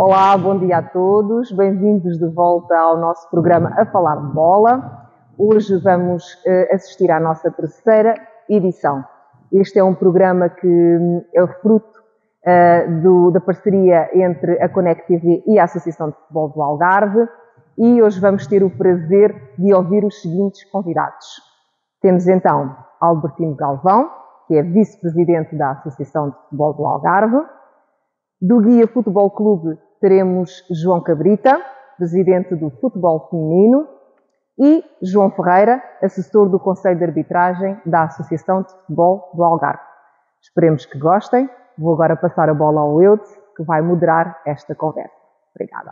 Olá, bom dia a todos, bem-vindos de volta ao nosso programa A Falar de Bola. Hoje vamos assistir à nossa terceira edição. Este é um programa que é fruto da parceria entre a ConecTV e a Associação de Futebol do Algarve, e hoje vamos ter o prazer de ouvir os seguintes convidados. Temos então Albertino Galvão, que é vice-presidente da Associação de Futebol do Algarve. Do Guia Futebol Clube teremos João Cabrita, presidente do Futebol Feminino, e João Ferreira, assessor do Conselho de Arbitragem da Associação de Futebol do Algarve. Esperemos que gostem. Vou agora passar a bola ao Eudes, que vai moderar esta conversa. Obrigada.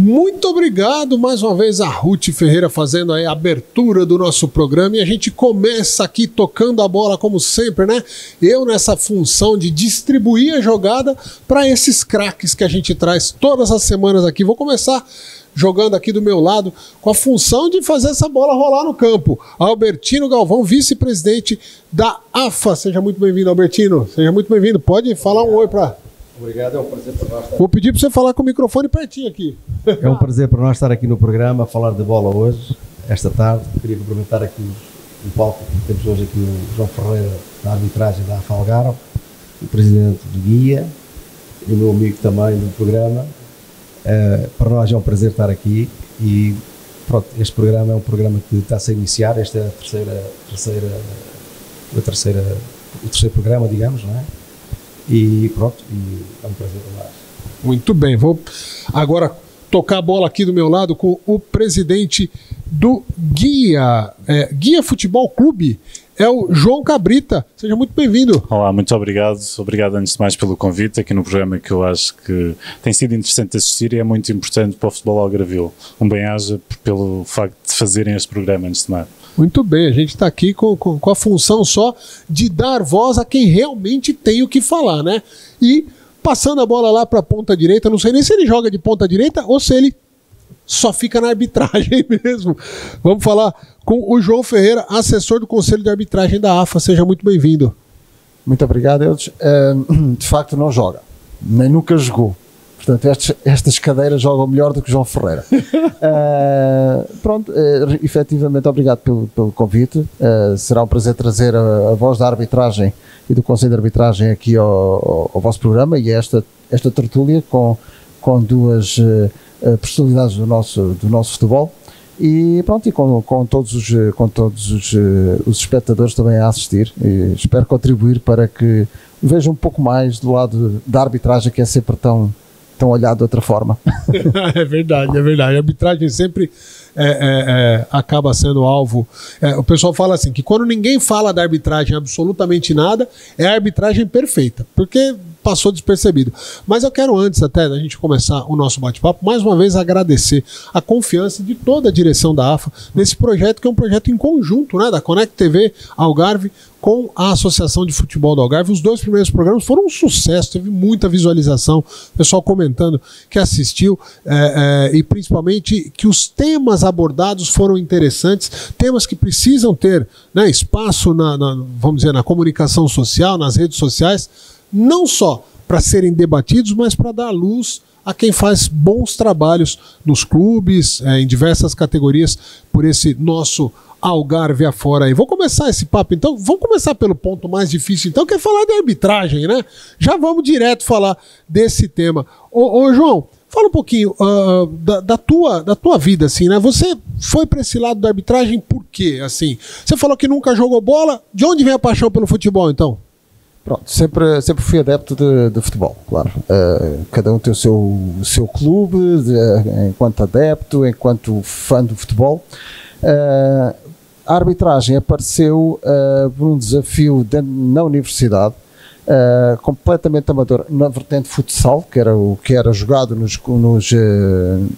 Muito obrigado mais uma vez a Ruth Ferreira fazendo aí a abertura do nosso programa, e a gente começa aqui tocando a bola como sempre, né? Eu nessa função de distribuir a jogada para esses craques que a gente traz todas as semanas aqui. Vou começar jogando aqui do meu lado com a função de fazer essa bola rolar no campo. Albertino Galvão, vice-presidente da AFA. Seja muito bem-vindo, Albertino. Seja muito bem-vindo. Pode falar um oi para... Obrigado, é um prazer para nós estar aqui. Vou pedir para você falar com o microfone pertinho aqui. É um prazer para nós estar aqui no programa, a falar de bola hoje, esta tarde. Queria cumprimentar aqui o palco, temos hoje aqui o João Ferreira, da arbitragem da AFA Algarve, o presidente do Guia, e o meu amigo também do programa. Para nós é um prazer estar aqui e pronto, este programa é um programa que está-se a iniciar, esta é o terceiro programa, digamos, não é? E pronto, é um prazer falar. Muito bem, vou agora tocar a bola aqui do meu lado com o presidente do Guia, Guia Futebol Clube, é o João Cabrita. Seja muito bem-vindo. Olá, muito obrigado. Obrigado antes de mais pelo convite aqui no programa, que eu acho que tem sido interessante assistir e é muito importante para o futebol algarvio. Um bem-aja pelo facto de fazerem este programa antes de mais. Muito bem, a gente está aqui com a função só de dar voz a quem realmente tem o que falar, né? E passando a bola lá para a ponta direita, não sei nem se ele joga de ponta direita ou se ele só fica na arbitragem mesmo. Vamos falar com o João Ferreira, assessor do Conselho de Arbitragem da AFA. Seja muito bem-vindo. Muito obrigado, Eudes. De facto não joga, nem nunca jogou. Portanto, estas cadeiras jogam melhor do que João Ferreira. Pronto, efetivamente, obrigado pelo convite. Será um prazer trazer a voz da arbitragem e do Conselho de Arbitragem aqui ao vosso programa e a esta tertúlia com duas personalidades do nosso futebol. E pronto, e com todos os espectadores também a assistir, e espero contribuir para que vejam um pouco mais do lado da arbitragem, que é sempre tão olhado de outra forma. É verdade, é verdade. A arbitragem sempre acaba sendo alvo. O pessoal fala assim, que quando ninguém fala da arbitragem absolutamente nada, é a arbitragem perfeita, porque passou despercebido. Mas eu quero, antes até da gente começar o nosso bate-papo, mais uma vez agradecer a confiança de toda a direção da AFA nesse projeto, que é um projeto em conjunto, né, da ConecTV Algarve com a Associação de Futebol do Algarve. Os dois primeiros programas foram um sucesso, teve muita visualização, o pessoal comentando que assistiu, e principalmente que os temas abordados foram interessantes, temas que precisam ter, né, espaço vamos dizer, na comunicação social, nas redes sociais, não só para serem debatidos, mas para dar luz a quem faz bons trabalhos nos clubes, em diversas categorias, por esse nosso Algarve afora aí. Vou começar esse papo então, vamos começar pelo ponto mais difícil então, que é falar da arbitragem, né? Já vamos direto falar desse tema. Ô João, fala um pouquinho da tua vida, assim, né? Você foi para esse lado da arbitragem por quê, assim? Você falou que nunca jogou bola, de onde vem a paixão pelo futebol então? Pronto, sempre fui adepto de futebol, claro. Cada um tem o seu clube, enquanto adepto, enquanto fã do futebol. A arbitragem apareceu por um desafio na universidade, completamente amador, na vertente futsal, que era o que era jogado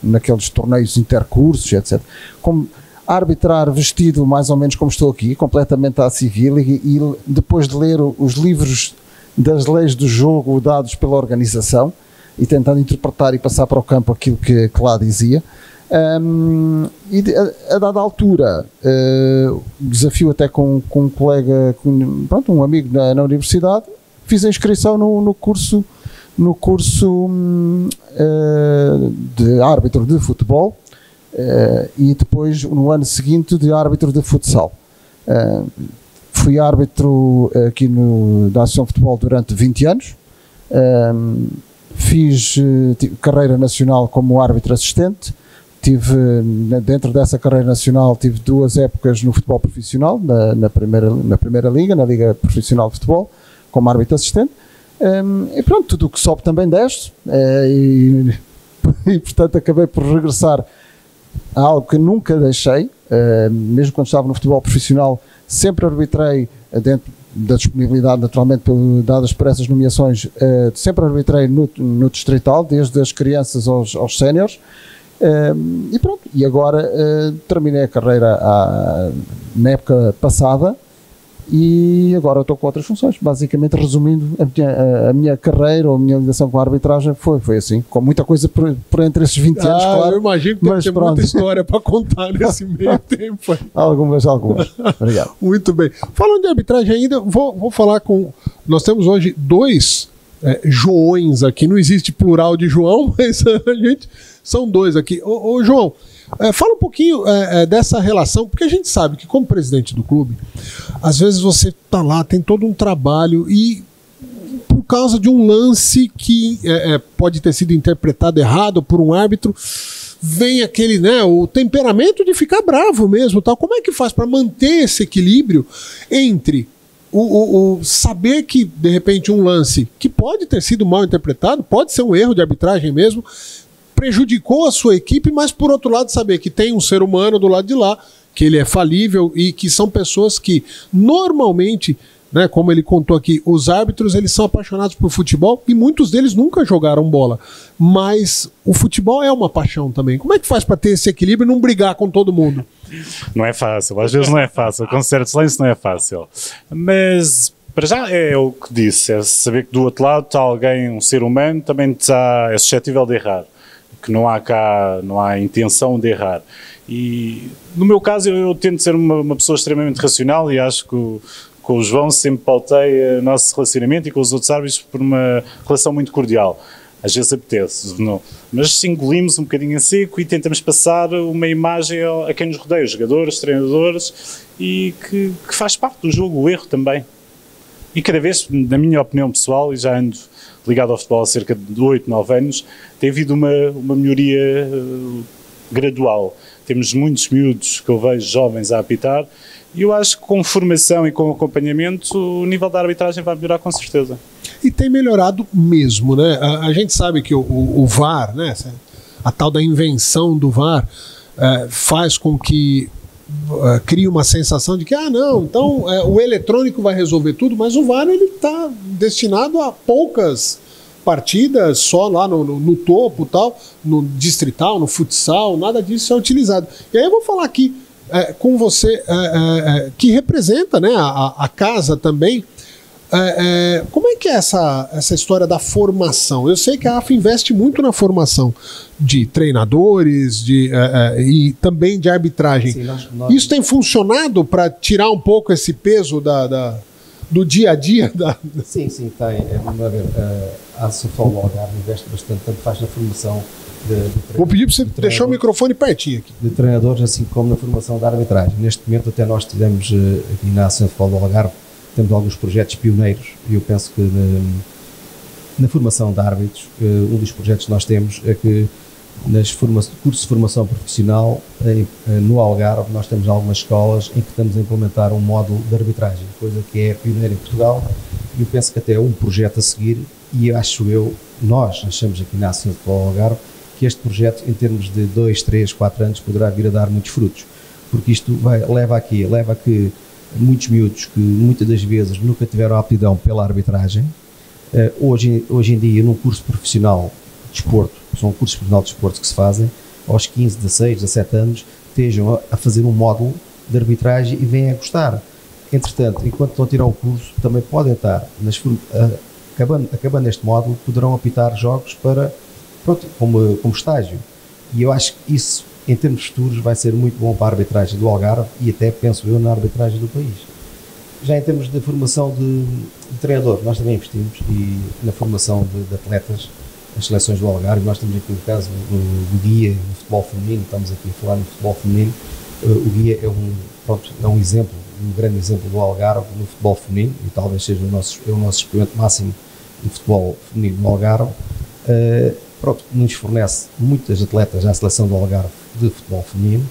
naqueles torneios intercursos, etc. Como arbitrar vestido mais ou menos como estou aqui, completamente à civil, e depois de ler os livros das leis do jogo dados pela organização e tentando interpretar e passar para o campo aquilo que lá dizia. E a dada altura, desafio até com um colega, um amigo na universidade, fiz a inscrição no curso no curso de árbitro de futebol e depois, no ano seguinte, de árbitro de futsal. Fui árbitro aqui da Associação de Futebol durante 20 anos, fiz carreira nacional como árbitro assistente, tive, dentro dessa carreira nacional, tive duas épocas no futebol profissional, na primeira liga, na Liga Profissional de Futebol, como árbitro assistente, e pronto, tudo o que sobe também desce, e portanto acabei por regressar a algo que nunca deixei, mesmo quando estava no futebol profissional, sempre arbitrei, dentro da disponibilidade naturalmente dadas por essas nomeações, sempre arbitrei no distrital, desde as crianças aos séniores, e pronto, e agora terminei a carreira na época passada e agora estou com outras funções. Basicamente, resumindo, a minha carreira ou a minha ligação com a arbitragem foi assim, com muita coisa por entre esses 20 anos, claro. Eu imagino que tem muita história para contar nesse meio tempo. Algumas. Obrigado. Muito bem. Falando de arbitragem ainda, vou falar com... Nós temos hoje dois Joões aqui, não existe plural de João, mas a gente... São dois aqui. Ô João, fala um pouquinho dessa relação, porque a gente sabe que, como presidente do clube, às vezes você está lá, tem todo um trabalho e, por causa de um lance que pode ter sido interpretado errado por um árbitro, vem aquele, né, o temperamento de ficar bravo mesmo, tal. Como é que faz para manter esse equilíbrio entre o saber que, de repente, um lance que pode ter sido mal interpretado, pode ser um erro de arbitragem mesmo, prejudicou a sua equipe, mas por outro lado saber que tem um ser humano do lado de lá, que ele é falível e que são pessoas que normalmente, né, como ele contou aqui, os árbitros, eles são apaixonados por futebol e muitos deles nunca jogaram bola, mas o futebol é uma paixão também. Como é que faz para ter esse equilíbrio e não brigar com todo mundo? Não é fácil, às vezes não é fácil, com certos lances não é fácil, mas... Para já é o que disse, é saber que do outro lado está alguém, um ser humano, também é suscetível de errar, que não há intenção de errar. E no meu caso eu tento ser uma pessoa extremamente racional e acho que com o João sempre pautei o nosso relacionamento e com os outros árbitros por uma relação muito cordial. Às vezes apetece, não. Mas se engolimos um bocadinho em seco e tentamos passar uma imagem a quem nos rodeia, os jogadores, os treinadores, e que faz parte do jogo, o erro também. E cada vez, na minha opinião pessoal, e já ando ligado ao futebol há cerca de 8, 9 anos, tem havido uma melhoria gradual. Temos muitos miúdos que eu vejo jovens a apitar e eu acho que com formação e com acompanhamento o nível da arbitragem vai melhorar com certeza. E tem melhorado mesmo, né? A gente sabe que o VAR, né? A tal da invenção do VAR faz com que cria uma sensação de que, ah não, então o eletrônico vai resolver tudo, mas o VAR ele está destinado a poucas partidas, só lá no topo, tal, no distrital, no futsal, nada disso é utilizado. E aí eu vou falar aqui com você, que representa, né, a casa também, como é que é essa história da formação? Eu sei que a AFA investe muito na formação de treinadores e também de arbitragem. Sim, isso tem funcionado para tirar um pouco esse peso do dia a dia? Sim, tem. Vamos ver, a Associação do Algarve investe bastante, tanto faz na formação de treinadores. Vou pedir para você deixar o microfone pertinho aqui. De treinadores, assim como na formação da arbitragem. Neste momento até nós tivemos aqui na Associação do Algarve, temos alguns projetos pioneiros e eu penso que na formação de árbitros, um dos projetos que nós temos é que nos cursos de formação profissional no Algarve nós temos algumas escolas em que estamos a implementar um módulo de arbitragem, coisa que é pioneira em Portugal, e eu penso que até é um projeto a seguir e nós achamos aqui na Associação de Futebol do Algarve que este projeto em termos de 2, 3, 4 anos poderá vir a dar muitos frutos, porque isto leva a que muitos miúdos que muitas das vezes nunca tiveram aptidão pela arbitragem, hoje em dia num curso profissional de desporto, são cursos profissionais de desporto que se fazem, aos 15, 16, 17 anos estejam a fazer um módulo de arbitragem e venham a gostar. Entretanto, enquanto estão a tirar o curso, também podem estar, acabando este módulo, poderão apitar jogos para, pronto, como estágio. E eu acho que isso em termos futuros vai ser muito bom para a arbitragem do Algarve e até, penso eu, na arbitragem do país. Já em termos de formação de treinador, nós também investimos e na formação de atletas, as seleções do Algarve, nós temos aqui no caso do Guia do Futebol Feminino, estamos aqui a falar no futebol feminino, o Guia é um exemplo, um grande exemplo do Algarve no futebol feminino e talvez seja o nosso experimento máximo do futebol feminino no Algarve, nos fornece muitas atletas à seleção do Algarve de futebol feminino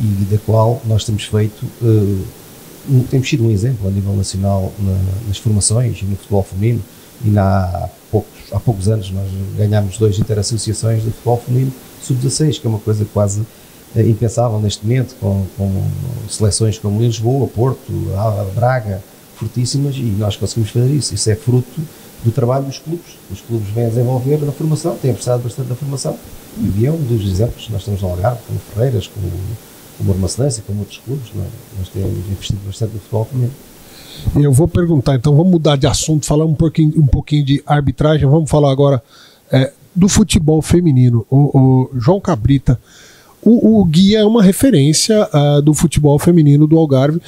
e da qual nós temos feito... temos sido um exemplo a nível nacional nas formações e no futebol feminino e há poucos anos nós ganhámos 2 interassociações de futebol feminino sub-16, que é uma coisa quase impensável neste momento, com seleções como Lisboa, Porto, Braga, fortíssimas, e nós conseguimos fazer isso. Isso é fruto do trabalho dos clubes. Os clubes vêm a desenvolver na formação, têm apostado bastante na formação e é um dos exemplos que nós temos no Algarve, como Ferreiras, como a Armacenense, como outros clubes, nós temos investido bastante no futebol também. Eu vou perguntar, então vamos mudar de assunto, falar um pouquinho de arbitragem, vamos falar agora do futebol feminino. O João Cabrita, o Guia é uma referência do futebol feminino do Algarve.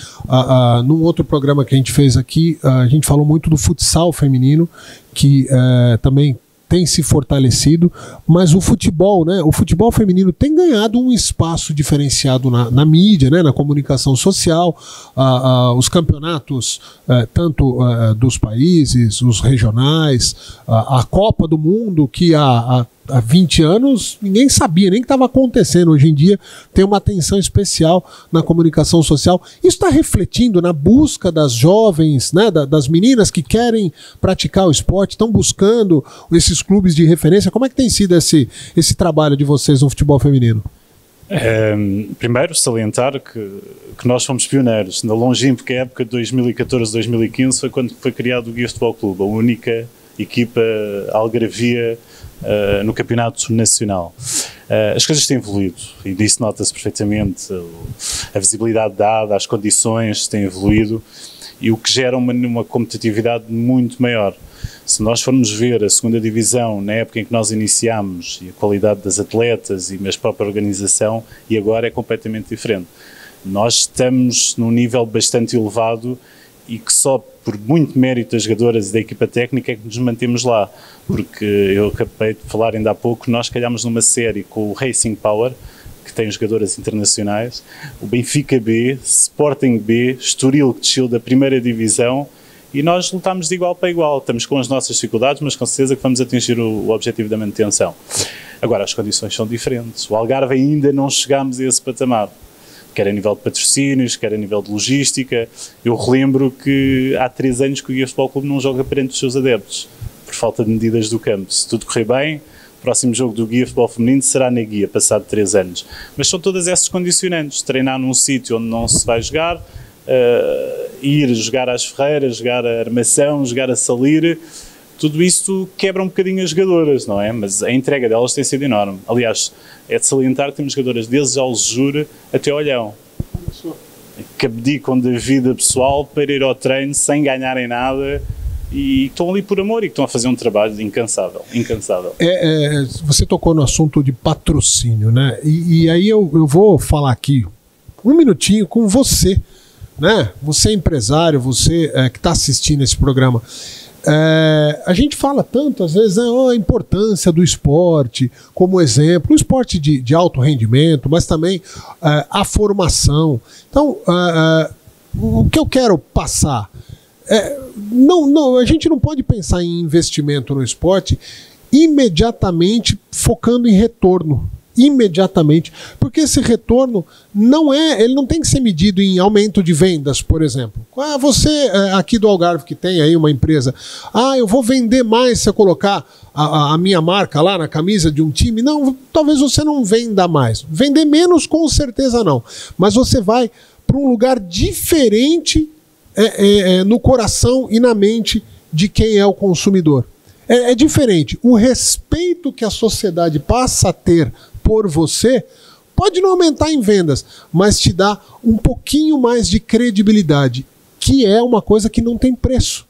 Num outro programa que a gente fez aqui, a gente falou muito do futsal feminino, que também tem se fortalecido, mas o futebol, né? O futebol feminino tem ganhado um espaço diferenciado na mídia, né? Na comunicação social, os campeonatos, tanto dos países, os regionais, a Copa do Mundo, que há 20 anos ninguém sabia nem que estava acontecendo. Hoje em dia tem uma atenção especial na comunicação social. Isso está refletindo na busca das jovens, né, das meninas que querem praticar o esporte, estão buscando esses clubes de referência. Como é que tem sido esse trabalho de vocês no futebol feminino? Primeiro, salientar que nós fomos pioneiros. Na longínqua época de 2014-2015 foi quando foi criado o Guia Futebol Clube, a única equipa algarvia no campeonato nacional. As coisas têm evoluído e disso nota-se perfeitamente. A visibilidade dada, as condições têm evoluído e o que gera uma competitividade muito maior. Se nós formos ver a 2ª Divisão na época em que nós iniciámos e a qualidade das atletas e a própria organização, e agora é completamente diferente. Nós estamos num nível bastante elevado e que só por muito mérito das jogadoras e da equipa técnica é que nos mantemos lá, porque eu acabei de falar ainda há pouco, nós calhámos numa série com o Racing Power, que tem jogadoras internacionais, o Benfica B, Sporting B, Estoril, que desceu da 1ª Divisão, e nós lutámos de igual para igual, estamos com as nossas dificuldades, mas com certeza que vamos atingir o objetivo da manutenção. Agora, as condições são diferentes, o Algarve ainda não chegámos a esse patamar, quer a nível de patrocínios, quer a nível de logística. Eu relembro que há 3 anos que o Guia Futebol Clube não joga perante os seus adeptos, por falta de medidas do campo. Se tudo correr bem, o próximo jogo do Guia Futebol Feminino será na Guia, passado 3 anos. Mas são todas essas condicionantes, treinar num sítio onde não se vai jogar, ir jogar às Ferreiras, jogar a Armação, jogar a Salir, tudo isso quebra um bocadinho as jogadoras, não é? Mas a entrega delas tem sido enorme. Aliás, é de salientar que temos jogadoras desde Aljura até Olhão, que abdicam da vida pessoal para ir ao treino sem ganharem nada e estão ali por amor e estão a fazer um trabalho incansável. Você tocou no assunto de patrocínio, né? E aí eu vou falar aqui um minutinho com você, né? Você é empresário, você que está assistindo esse programa. A gente fala tanto, às vezes, né, a importância do esporte como exemplo, um esporte de alto rendimento, mas também a formação. Então, o que eu quero passar é, a gente não pode pensar em investimento no esporte imediatamente focando em retorno. Imediatamente, porque esse retorno ele não tem que ser medido em aumento de vendas, por exemplo. Você aqui do Algarve que tem aí uma empresa, eu vou vender mais se eu colocar a minha marca lá na camisa de um time. Não, talvez você não venda mais, vender menos com certeza não, mas você vai para um lugar diferente no coração e na mente de quem é o consumidor. É diferente, o respeito que a sociedade passa a ter por você pode não aumentar em vendas, mas te dá um pouquinho mais de credibilidade, que é uma coisa que não tem preço.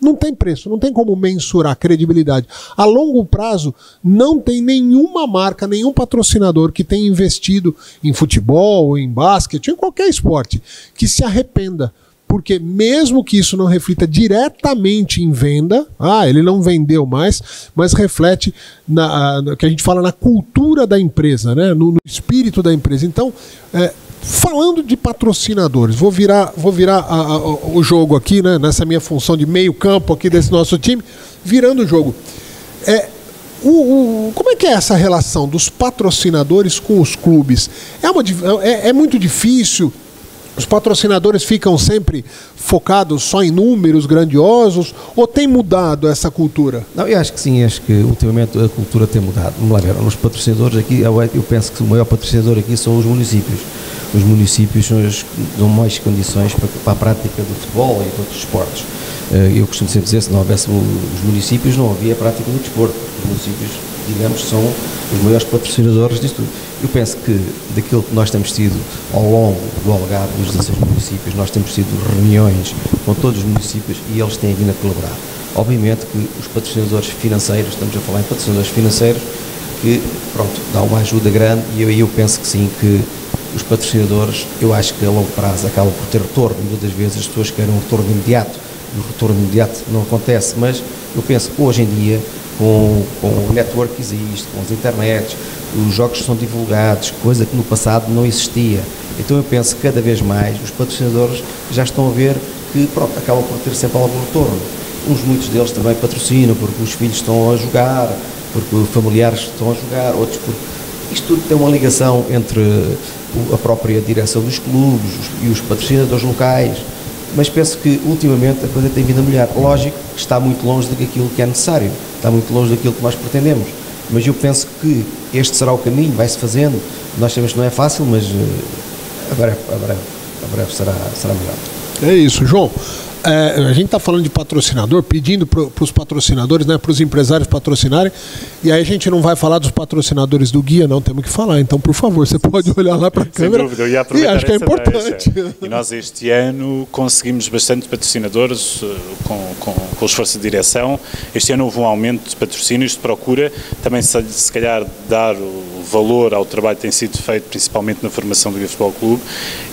Não tem preço, não tem como mensurar credibilidade. A longo prazo, não tem nenhuma marca, nenhum patrocinador que tenha investido em futebol, em basquete, em qualquer esporte, que se arrependa. porque mesmo que isso não reflita diretamente em venda, ele não vendeu mais, mas reflete no que a gente fala na cultura da empresa, né? no espírito da empresa. Então, falando de patrocinadores, vou virar o jogo aqui, né? Nessa minha função de meio campo aqui desse nosso time, virando o jogo. Como é que é essa relação dos patrocinadores com os clubes? É muito difícil? Os patrocinadores ficam sempre focados só em números grandiosos? Ou tem mudado essa cultura? Não, eu acho que sim, acho que ultimamente a cultura tem mudado. Vamos lá ver, os patrocinadores aqui, eu penso que o maior patrocinador aqui são os municípios. Os municípios são os que dão mais condições para a prática do futebol e de outros esportes. Eu costumo sempre dizer, se não houvesse os municípios, não havia a prática do desporto. Os municípios, digamos, são os maiores patrocinadores disto tudo. Eu penso que daquilo que nós temos tido ao longo do Algarve, dos 16 municípios, nós temos tido reuniões com todos os municípios e eles têm vindo a colaborar. Obviamente que os patrocinadores financeiros, estamos a falar em patrocinadores financeiros, que, pronto, dá uma ajuda grande e eu penso que sim, que os patrocinadores, eu acho que a longo prazo acabam por ter retorno. Muitas vezes as pessoas querem um retorno imediato e o retorno imediato não acontece, mas eu penso que hoje em dia, com o network que existe, com as internets, os jogos que são divulgados, coisa que no passado não existia. Então eu penso que cada vez mais os patrocinadores já estão a ver que, pronto, acabam por ter sempre algum retorno. Muitos deles também patrocinam porque os filhos estão a jogar, porque os familiares estão a jogar, outros porque... Isto tudo tem uma ligação entre a própria direção dos clubes e os patrocinadores locais, mas penso que ultimamente a coisa tem vindo a melhorar. Lógico que está muito longe daquilo que é necessário, está muito longe daquilo que nós pretendemos, mas eu penso que este será o caminho, vai-se fazendo. Nós sabemos que não é fácil, mas a breve será melhor. É isso, João. A gente está falando de patrocinador, pedindo para os patrocinadores, né, para os empresários patrocinarem, e aí a gente não vai falar dos patrocinadores do Guia, não, temos que falar. Então, por favor, você pode olhar lá para a câmera. Sem dúvida, eu ia aproveitar, e acho que é importante. E nós este ano conseguimos bastante patrocinadores com o esforço de direção. Este ano houve um aumento de patrocínios, de procura, também se calhar dar o valor ao trabalho que tem sido feito, principalmente na formação do Guia Futebol Clube.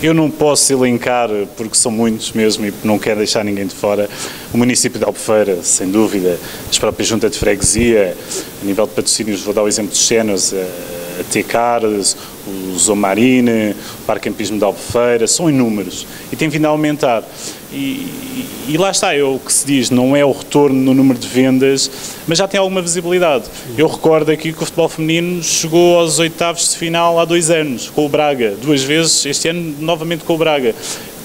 Eu não posso elencar, porque são muitos mesmo, e não quero deixar ninguém de fora. O município de Albufeira, sem dúvida, as próprias juntas de freguesia, a nível de patrocínios, vou dar o exemplo de Xenos, a Tecar, o Zomarine, o Parque Campismo de Albufeira, são inúmeros e tem vindo a aumentar. E lá está, é o que se diz, não é o retorno no número de vendas, mas já tem alguma visibilidade. Eu recordo aqui que o futebol feminino chegou aos oitavos de final há 2 anos, com o Braga, 2 vezes, este ano novamente com o Braga.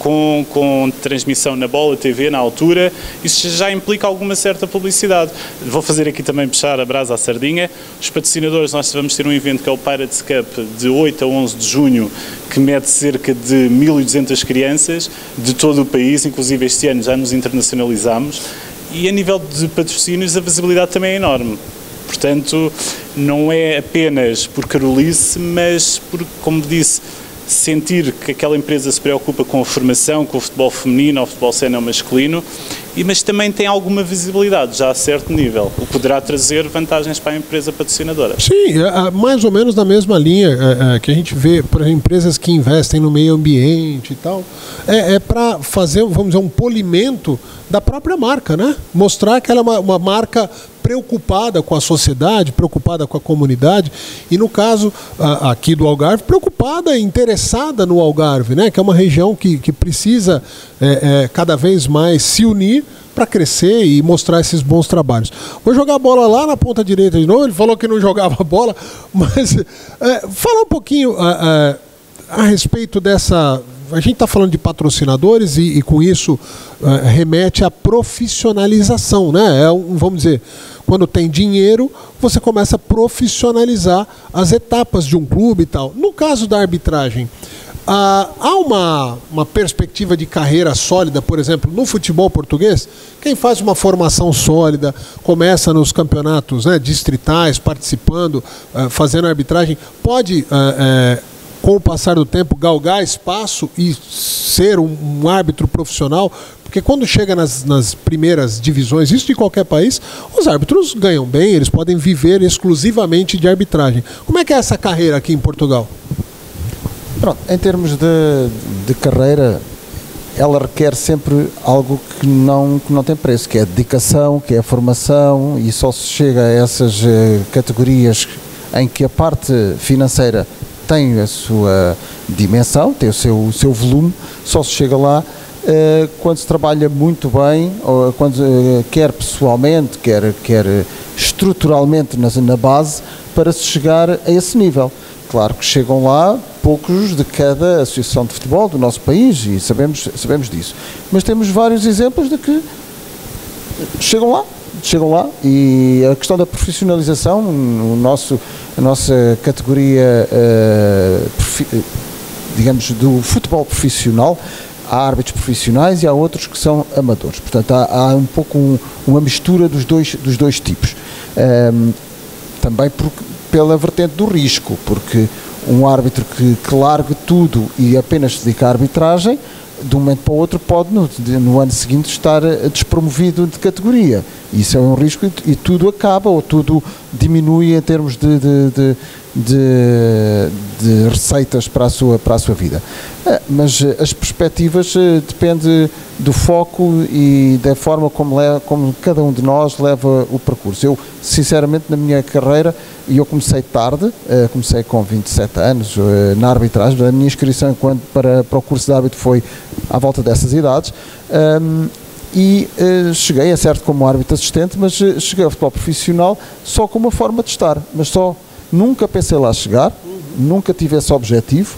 Com transmissão na Bola TV na altura, isso já implica alguma certa publicidade. Vou fazer aqui também puxar a brasa à sardinha. Os patrocinadores, nós vamos ter um evento que é o Pirates Cup de 8 a 11 de junho, que mede cerca de 1.200 crianças de todo o país, inclusive este ano já nos internacionalizamos, e a nível de patrocínios a visibilidade também é enorme. Portanto, não é apenas por carolice, mas por, como disse, sentir que aquela empresa se preocupa com a formação, com o futebol feminino, o futebol sênior masculino, mas também tem alguma visibilidade já a certo nível, o que poderá trazer vantagens para a empresa patrocinadora. Sim, mais ou menos na mesma linha que a gente vê para empresas que investem no meio ambiente e tal, é para fazer, vamos dizer, um polimento da própria marca, né? Mostrar que ela é uma marca preocupada com a sociedade, preocupada com a comunidade e, no caso aqui do Algarve, preocupada e interessada no Algarve, né? Que é uma região que precisa cada vez mais se unir para crescer e mostrar esses bons trabalhos. Vou jogar a bola lá na ponta direita de novo, ele falou que não jogava bola, mas fala um pouquinho a respeito dessa... A gente está falando de patrocinadores e com isso remete à profissionalização, né? Vamos dizer, quando tem dinheiro, você começa a profissionalizar as etapas de um clube e tal. No caso da arbitragem, há uma perspectiva de carreira sólida, por exemplo, no futebol português? Quem faz uma formação sólida, começa nos campeonatos, né, distritais, participando, fazendo arbitragem, pode... com o passar do tempo, galgar espaço e ser um árbitro profissional, porque quando chega nas primeiras divisões, isso de qualquer país, os árbitros ganham bem, eles podem viver exclusivamente de arbitragem. Como é que é essa carreira aqui em Portugal? Pronto, em termos de carreira, ela requer sempre algo que não tem preço, que é a dedicação, que é a formação, e só se chega a essas categorias em que a parte financeira tem a sua dimensão, tem o seu volume, só se chega lá quando se trabalha muito bem, ou quando, quer pessoalmente, quer estruturalmente na base, para se chegar a esse nível. Claro que chegam lá poucos de cada associação de futebol do nosso país, e sabemos disso. Mas temos vários exemplos de que chegam lá, e a questão da profissionalização, a nossa categoria, digamos, do futebol profissional, há árbitros profissionais e há outros que são amadores. Portanto, há um pouco uma mistura dos dois tipos. Também pela vertente do risco, porque um árbitro que largue tudo e apenas se dedica à arbitragem, de um momento para o outro pode no ano seguinte estar despromovido de categoria. Isso é um risco e tudo acaba ou tudo diminui em termos de receitas para a sua vida. Mas as perspectivas dependem do foco e da forma como cada um de nós leva o percurso. Eu, sinceramente, na minha carreira, e eu comecei tarde, comecei com 27 anos na arbitragem, a minha inscrição para o curso de árbitro foi à volta dessas idades, e cheguei, é certo, como árbitro assistente, mas cheguei ao futebol profissional só com uma forma de estar, mas só. Nunca pensei lá chegar, nunca tive esse objetivo,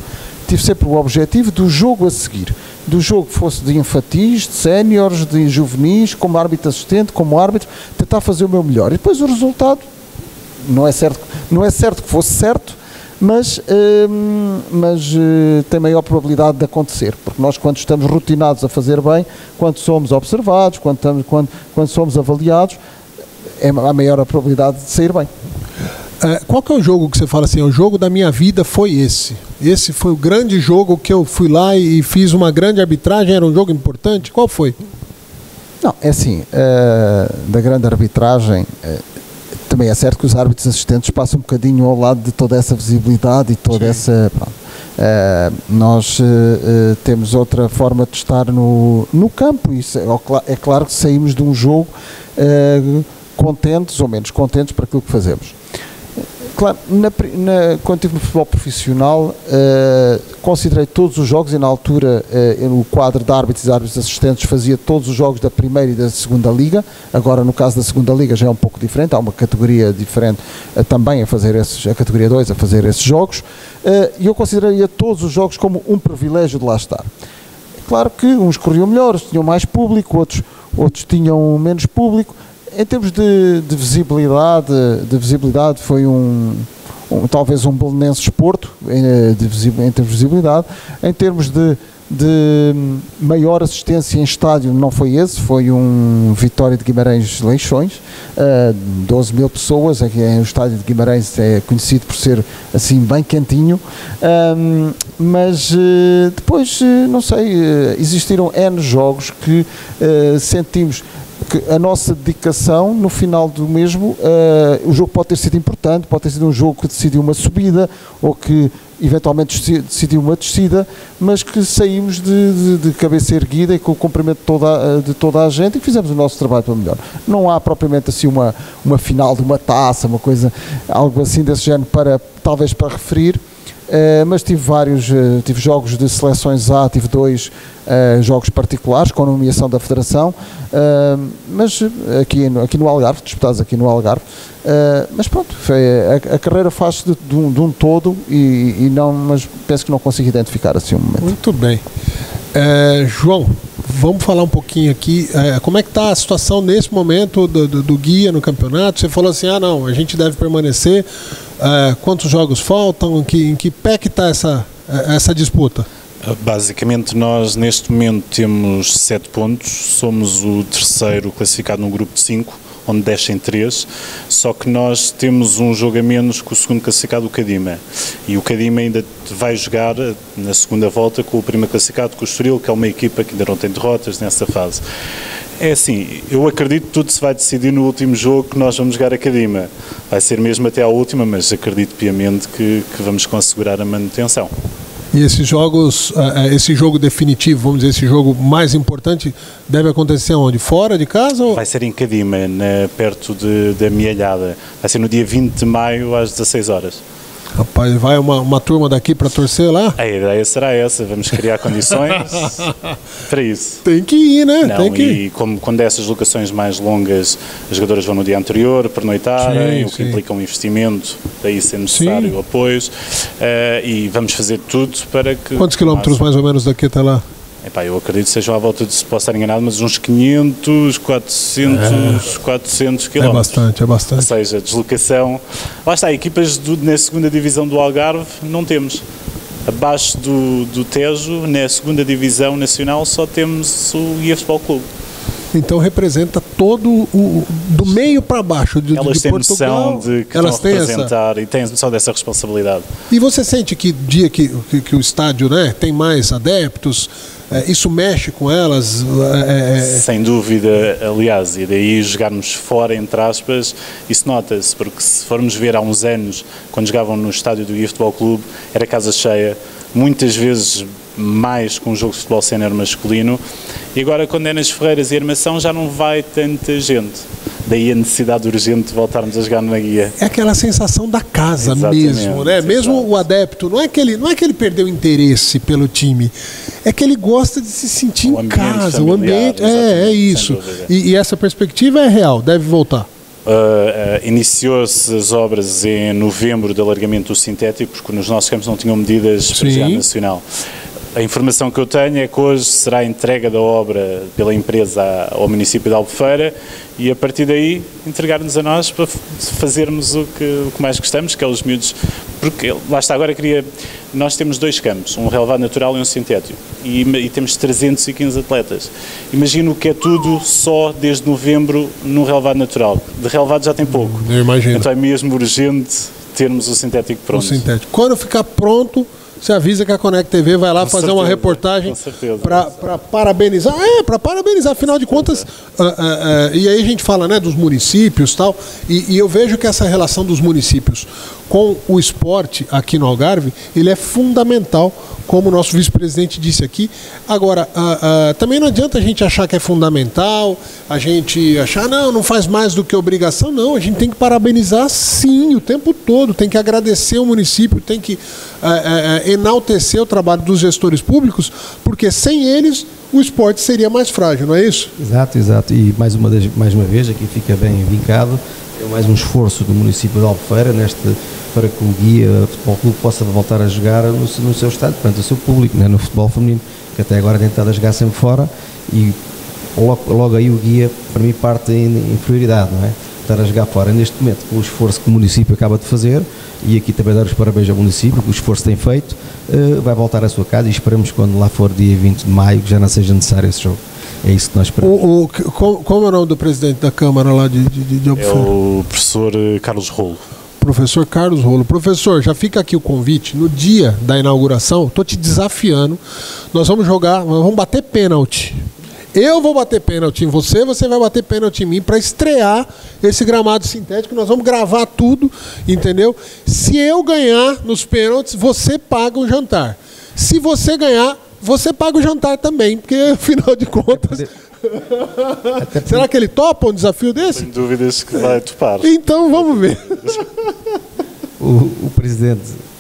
tive sempre o objetivo do jogo a seguir, do jogo fosse de infantis, de séniores, de juvenis, como árbitro assistente, como árbitro, tentar fazer o meu melhor. E depois o resultado, não é certo que fosse certo, mas tem maior probabilidade de acontecer, porque nós, quando estamos rotinados a fazer bem, quando somos observados, quando somos avaliados, há maior a probabilidade de sair bem. Qual que é o jogo que você fala assim, o jogo da minha vida foi esse? Esse foi o grande jogo que eu fui lá e fiz uma grande arbitragem, era um jogo importante? Qual foi? Não, é assim, da grande arbitragem, também é certo que os árbitros assistentes passam um bocadinho ao lado de toda essa visibilidade e toda essa... nós temos outra forma de estar no campo, isso é claro que saímos de um jogo contentes ou menos contentes para aquilo que fazemos. Claro, quando estive no futebol profissional, considerei todos os jogos, e na altura o quadro de árbitros e árbitros assistentes fazia todos os jogos da primeira e da segunda liga. Agora, no caso da segunda liga, já é um pouco diferente, há uma categoria diferente também a fazer esses, a categoria 2 a fazer esses jogos, e eu consideraria todos os jogos como um privilégio de lá estar. Claro que uns corriam melhor, tinham mais público, outros tinham menos público. Em termos de visibilidade foi talvez um Bolonense desporto em termos de visibilidade. Em termos de maior assistência em estádio, não foi esse, foi um Vitória de Guimarães Leixões, 12 mil pessoas, aqui o estádio de Guimarães é conhecido por ser assim bem quentinho, mas depois, não sei, existiram N jogos que sentimos que a nossa dedicação, no final do mesmo, o jogo pode ter sido importante, pode ter sido um jogo que decidiu uma subida ou que eventualmente decidiu uma descida, mas que saímos de cabeça erguida e com o cumprimento de toda a gente, e fizemos o nosso trabalho para melhor. Não há propriamente assim uma final de uma taça, uma coisa, algo assim desse género, talvez para referir. Mas tive jogos de seleções A, tive 2 jogos particulares com nomeação da Federação, mas aqui no Algarve, disputados aqui no Algarve, mas pronto, a carreira faz-se de um todo, e não, mas penso que não consigo identificar assim um momento. Muito bem. João, vamos falar um pouquinho aqui, como é que está a situação nesse momento do Guia no campeonato? Você falou assim, a gente deve permanecer, quantos jogos faltam, em que pé que está essa disputa? Basicamente nós neste momento temos 7 pontos, somos o terceiro classificado num grupo de 5, onde descem 3, só que nós temos um jogo a menos que o segundo classificado, o Cadima, e o Cadima ainda vai jogar na segunda volta com o primeiro classificado, com o Estoril, que é uma equipa que ainda não tem derrotas nessa fase. É assim, eu acredito que tudo se vai decidir no último jogo que nós vamos jogar a Cadima, vai ser mesmo até à última, mas acredito piamente que vamos conseguir a manutenção. E esses jogos, esse jogo definitivo, vamos dizer, esse jogo mais importante, deve acontecer onde? Fora de casa? Ou... Vai ser em Cadima, perto da Mialhada. Vai ser no dia 20 de maio, às 16 horas. Rapaz, vai uma turma daqui para torcer lá? A ideia será essa, vamos criar condições para isso. Tem que ir, né? Não, tem que ir. E como, quando é essas locações mais longas, os jogadores vão no dia anterior, pernoitarem, o que implica um investimento, daí ser necessário apoios, e vamos fazer tudo para que... Quantos quilómetros mais ou menos daqui até lá? Epá, eu acredito que sejam à volta de, se posso estar enganado, mas uns 500, 400 quilómetros. É bastante, é bastante. Ou seja, deslocação. Lá está, equipas na segunda divisão do Algarve não temos. Abaixo do Tejo, na segunda divisão nacional, só temos o Guia Futebol Clube. Então representa todo o... do meio para baixo de Portugal. Elas têm noção de que elas estão a representar e têm noção dessa responsabilidade. E você sente que dia que o estádio, né, tem mais adeptos, isso mexe com elas? Sem dúvida, aliás, e daí jogarmos fora, entre aspas, isso nota-se, porque se formos ver há uns anos, quando jogavam no estádio do Guia Futebol Clube, era casa cheia, muitas vezes... mais com o jogo de futebol sénior masculino, e agora quando é nas Ferreiras e Armação já não vai tanta gente, daí a necessidade urgente de voltarmos a jogar na Guia. É aquela sensação da casa mesmo, né? Mesmo o adepto, não é que ele perdeu interesse pelo time, é que ele gosta de se sentir em casa, o ambiente, é isso, e essa perspectiva é real, deve voltar. Iniciou-se as obras em novembro de alargamento do sintético, porque nos nossos campos não tinham medidas para jogar nacional. A informação que eu tenho é que hoje será a entrega da obra pela empresa ao município de Albufeira e a partir daí entregar-nos a nós para fazermos o que mais gostamos, que é os miúdos, porque lá está, agora queria, nós temos dois campos, um relevado natural e um sintético, e temos 315 atletas. Imagino que é tudo só desde novembro no relevado natural, de relevado já tem pouco, eu imagino. Então é mesmo urgente termos o sintético pronto. O sintético. Quando ficar pronto... Você avisa que a ConecTV vai lá fazer uma reportagem para parabenizar. Para parabenizar, afinal de contas. E aí a gente fala, né, dos municípios e tal. E eu vejo que essa relação dos municípios com o esporte aqui no Algarve, ele é fundamental, como o nosso vice-presidente disse aqui. Agora, também não adianta a gente achar que é fundamental, a gente achar, não faz mais do que obrigação. Não, a gente tem que parabenizar sim, o tempo todo. Tem que agradecer o município, tem que... enaltecer o trabalho dos gestores públicos, porque sem eles o esporte seria mais frágil, não é isso? Exato, exato. E mais uma vez, aqui fica bem vincado, é mais um esforço do município de Albufeira para que o Guia Futebol Clube possa voltar a jogar no seu estádio, portanto, o seu público, no futebol feminino, que até agora tem estado a jogar sempre fora, e logo aí o Guia, para mim, parte em inferioridade, não é? Estar a jogar fora neste momento, com o esforço que o município acaba de fazer, e aqui também dar os parabéns ao município, que o esforço tem feito, vai voltar à sua casa e esperamos quando lá for dia 20 de maio que já não seja necessário esse jogo. É isso que nós esperamos. Como é o nome do presidente da Câmara lá de Albufeira? É o professor Carlos Rolo. Professor Carlos Rolo. Professor, já fica aqui o convite, no dia da inauguração, estou te desafiando, nós vamos jogar, vamos bater pênalti. Eu vou bater pênalti em você, você vai bater pênalti em mim para estrear esse gramado sintético. Nós vamos gravar tudo, entendeu? Se eu ganhar nos pênaltis, você paga o jantar. Se você ganhar, você paga o jantar também, porque afinal de contas... Será que ele topa um desafio desse? Sem dúvidas que vai topar. Então vamos ver. O presidente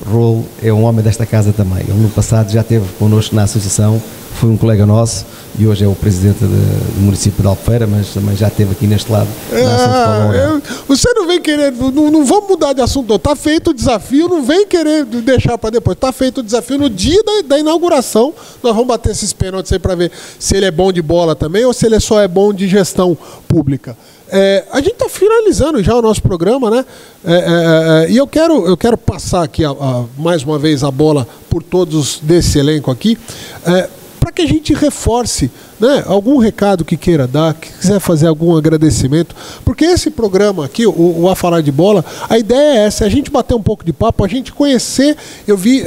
Rolo é um homem desta casa também. Ele no passado já esteve connosco na associação, foi um colega nosso e hoje é o presidente do município de Albufeira, mas também já esteve aqui neste lado. Você não vem querer, não vamos mudar de assunto, está feito o desafio, não vem querer deixar para depois, está feito o desafio no dia da inauguração. Nós vamos bater esses pênaltis aí para ver se ele é bom de bola também ou se ele só é bom de gestão pública. A gente está finalizando já o nosso programa, né? E eu quero passar aqui mais uma vez a bola por todos desse elenco aqui, para que a gente reforce, né, algum recado que queira dar, que quiser fazer algum agradecimento, porque esse programa aqui, o A Falar de Bola, a ideia é essa, a gente bater um pouco de papo, a gente conhecer. Eu vi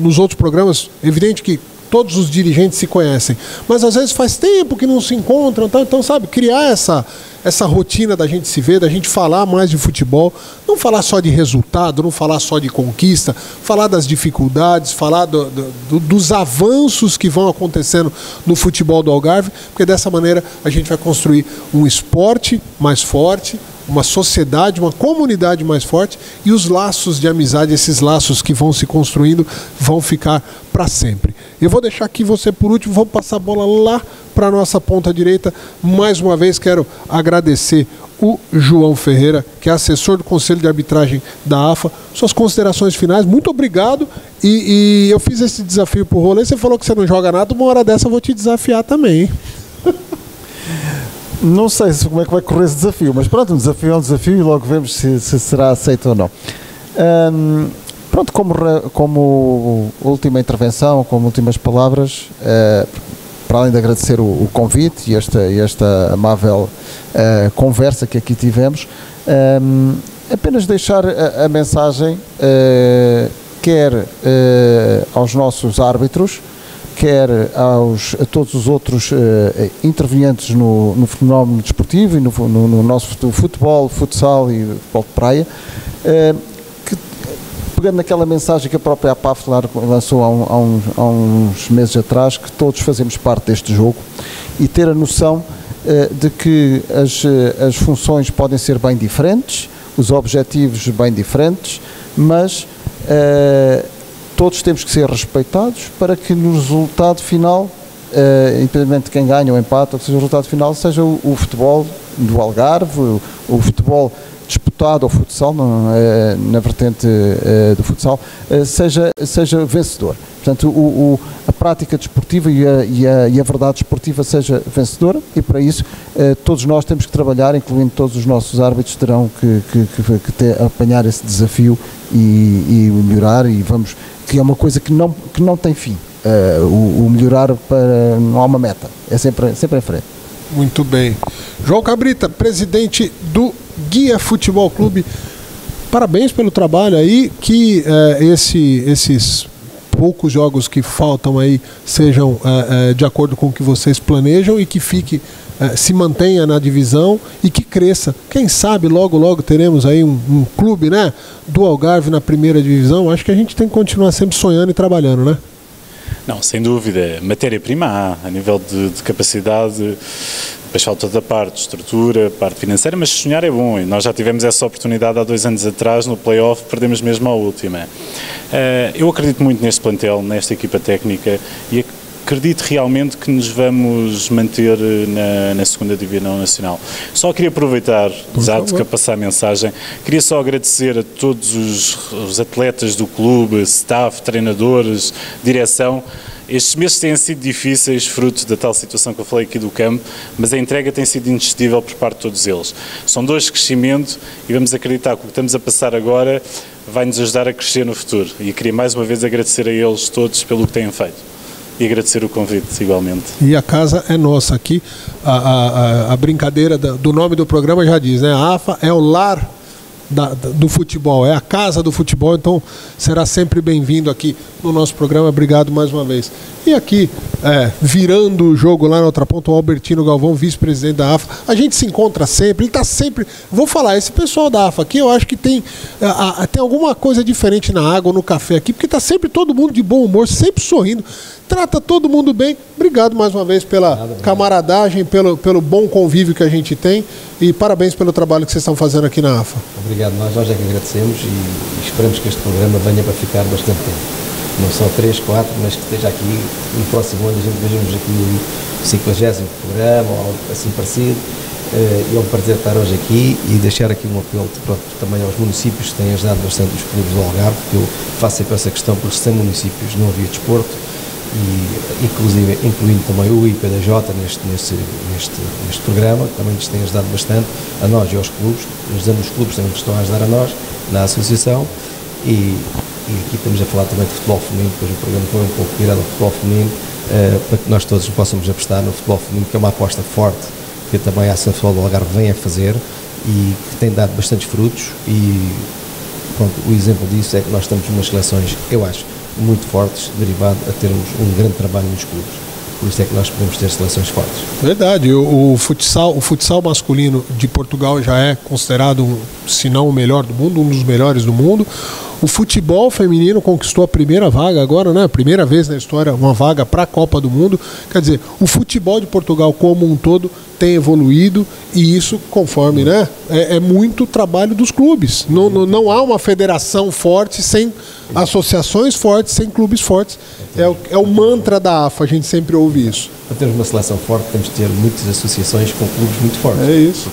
nos outros programas, evidente que todos os dirigentes se conhecem, mas às vezes faz tempo que não se encontram, então, sabe, criar essa essa rotina da gente se ver, da gente falar mais de futebol, não falar só de resultado, não falar só de conquista, falar das dificuldades, falar dos avanços que vão acontecendo no futebol do Algarve, porque dessa maneira a gente vai construir um esporte mais forte, uma sociedade, uma comunidade mais forte, e os laços de amizade, esses laços que vão se construindo, vão ficar para sempre. Eu vou deixar aqui você por último, vou passar a bola lá para a nossa ponta direita. Mais uma vez quero agradecer o João Ferreira, que é assessor do Conselho de Arbitragem da AFA. Suas considerações finais, muito obrigado. E eu fiz esse desafio pro Rolê, você falou que você não joga nada, uma hora dessa eu vou te desafiar também, hein? Não sei como é que vai correr esse desafio, mas pronto, um desafio é um desafio e logo vemos se será aceito ou não. Pronto, como última intervenção, como últimas palavras, para além de agradecer o convite e esta amável conversa que aqui tivemos, apenas deixar a mensagem, quer aos nossos árbitros, quer a todos os outros intervenientes no fenómeno desportivo e no nosso futebol, futsal e futebol de praia, que, pegando naquela mensagem que a própria APAF lançou há uns meses atrás, que todos fazemos parte deste jogo, e ter a noção de que as funções podem ser bem diferentes, os objetivos bem diferentes, mas todos temos que ser respeitados para que no resultado final, independentemente de quem ganha ou empata, seja o resultado final, seja o futebol do Algarve, o futebol disputado ao futsal, na vertente do futsal, seja vencedor. Portanto, a prática desportiva e a verdade desportiva seja vencedora, e para isso todos nós temos que trabalhar, incluindo todos os nossos árbitros, terão que apanhar esse desafio e melhorar, e vamos, que é uma coisa que não tem fim, o melhorar para, não há uma meta, é sempre em frente. Muito bem. João Cabrita, presidente do Guia Futebol Clube, parabéns pelo trabalho aí, que esses poucos jogos que faltam aí sejam de acordo com o que vocês planejam, e que fique, se mantenha na divisão e que cresça. Quem sabe logo, logo teremos aí um clube, né, do Algarve na primeira divisão. Acho que a gente tem que continuar sempre sonhando e trabalhando, né? Não, sem dúvida. Matéria-prima a nível de capacidade, depois falta da parte de estrutura, parte financeira, mas sonhar é bom, e nós já tivemos essa oportunidade há 2 anos atrás no play-off, perdemos mesmo a última. Eu acredito muito neste plantel, nesta equipa técnica, e acredito realmente que nos vamos manter na 2ª Divisão Nacional. Só queria aproveitar, exato, que a passar a mensagem, queria só agradecer a todos os atletas do clube, staff, treinadores, direção. Estes meses têm sido difíceis, fruto da tal situação que eu falei aqui do campo, mas a entrega tem sido indestível por parte de todos eles. São 2 de crescimento, e vamos acreditar que o que estamos a passar agora vai nos ajudar a crescer no futuro. E queria mais uma vez agradecer a eles todos pelo que têm feito. E agradecer o convite, igualmente. E a casa é nossa aqui. A brincadeira do nome do programa já diz, né? A AFA é o lar do futebol, é a casa do futebol, então será sempre bem-vindo aqui no nosso programa. Obrigado mais uma vez. E aqui, virando o jogo lá na outra ponta, o Albertino Galvão, vice-presidente da AFA. A gente se encontra sempre, ele está sempre... Vou falar, esse pessoal da AFA aqui, eu acho que tem alguma coisa diferente na água ou no café aqui, porque está sempre todo mundo de bom humor, sempre sorrindo, trata todo mundo bem. Obrigado mais uma vez pela camaradagem, pelo bom convívio que a gente tem, e parabéns pelo trabalho que vocês estão fazendo aqui na AFA. Obrigado, nós é que agradecemos, e esperamos que este programa venha para ficar bastante tempo. Não só 3, 4, mas que esteja aqui no próximo ano, a gente vejamos aqui o 50º programa ou algo assim parecido. E é um prazer estar hoje aqui e deixar aqui um apelo também aos municípios que têm ajudado bastante os clubes do Algarve, porque eu faço sempre essa questão, porque sem municípios não havia desporto, e incluindo também o IPDJ neste programa, que também nos tem ajudado bastante, a nós e aos clubes, ajudando os clubes também que estão a ajudar a nós, na associação. E aqui estamos a falar também de futebol feminino, pois o programa foi um pouco virado ao futebol feminino, para que nós todos possamos apostar no futebol feminino, que é uma aposta forte que também a Associação do Algarve vem a fazer e que tem dado bastantes frutos, e pronto, o exemplo disso é que nós temos umas seleções, eu acho, muito fortes, derivado a termos um grande trabalho nos clubes. Por isso é que nós podemos ter seleções fortes. Verdade. O futsal masculino de Portugal já é considerado, se não o melhor do mundo, um dos melhores do mundo. O futebol feminino conquistou a primeira vaga agora, né? Primeira vez na história, uma vaga para a Copa do Mundo. Quer dizer, o futebol de Portugal como um todo tem evoluído, e isso conforme, né? É muito trabalho dos clubes. Não há uma federação forte sem associações fortes, sem clubes fortes. É o mantra da AFA, a gente sempre ouve isso. Para termos uma seleção forte, temos de ter muitas associaços com clubes muito fortes. É isso.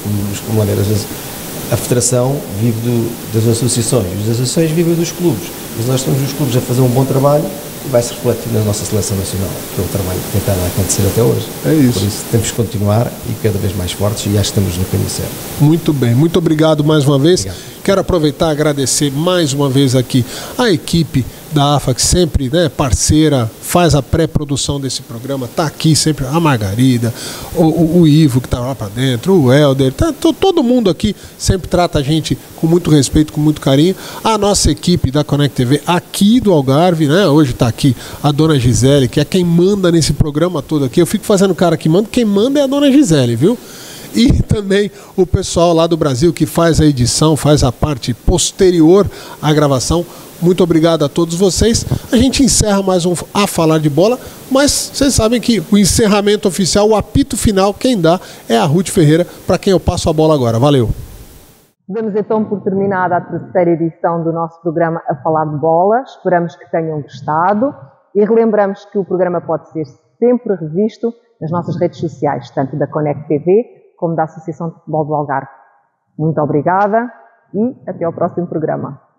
A federação vive das associações, as associações vivem dos clubes, mas nós temos os clubes a fazer um bom trabalho e vai-se refletir na nossa seleção nacional, pelo trabalho que tem estado a acontecer até hoje. É isso. Por isso temos que continuar e cada vez mais fortes, e acho que estamos no caminho certo. Muito bem, muito obrigado mais uma vez. Obrigado. Quero aproveitar e agradecer mais uma vez aqui a equipe da AFA, que sempre, né, parceira, faz a pré-produção desse programa, está aqui sempre, a Margarida, o Ivo, que está lá para dentro, o Helder, tá, todo mundo aqui sempre trata a gente com muito respeito, com muito carinho. A nossa equipe da ConecTV aqui do Algarve, né, hoje está aqui a dona Gisele, que é quem manda nesse programa todo aqui. Eu fico fazendo cara que manda, quem manda é a dona Gisele, viu? E também o pessoal lá do Brasil que faz a edição, faz a parte posterior à gravação. Muito obrigado a todos vocês. A gente encerra mais um A Falar de Bola, mas vocês sabem que o encerramento oficial, o apito final, quem dá é a Ruth Ferreira, para quem eu passo a bola agora. Valeu! Damos então por terminada a terceira edição do nosso programa A Falar de Bola. Esperamos que tenham gostado e relembramos que o programa pode ser sempre revisto nas nossas redes sociais, tanto da ConecTV como da Associação de Futebol do Algarve. Muito obrigada e até ao próximo programa.